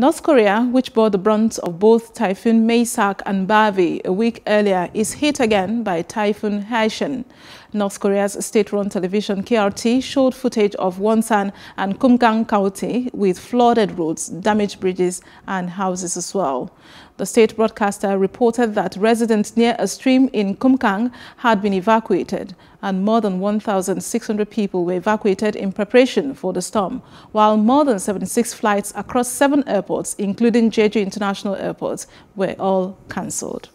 North Korea, which bore the brunt of both Typhoon Maysak and Bave a week earlier, is hit again by Typhoon Haishen. North Korea's state-run television KRT showed footage of Wonsan and Kumgang county with flooded roads, damaged bridges and houses as well. The state broadcaster reported that residents near a stream in Kumgang had been evacuated and more than 1,600 people were evacuated in preparation for the storm, while more than 76 flights across 7 airports, including Jeju International Airport, were all cancelled.